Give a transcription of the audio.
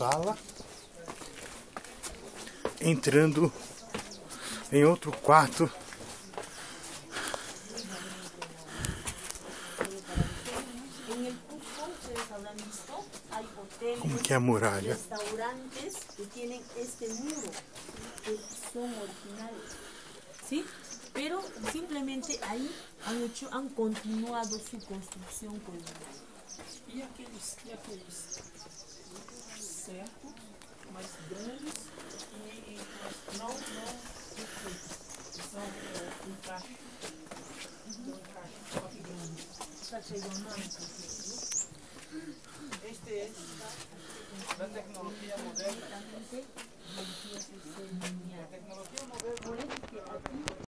sala, entrando em outro quarto como que é a muralha. Restaurantes que têm este muro que são originais, sim? Pero simplemente ahí han continuado su construcción con ellos. Y aquellos cercos más grandes y no, este es la tecnología moderna. La tecnología moderna.